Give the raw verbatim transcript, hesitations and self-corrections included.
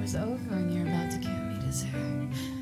was over and you're about to give me dessert.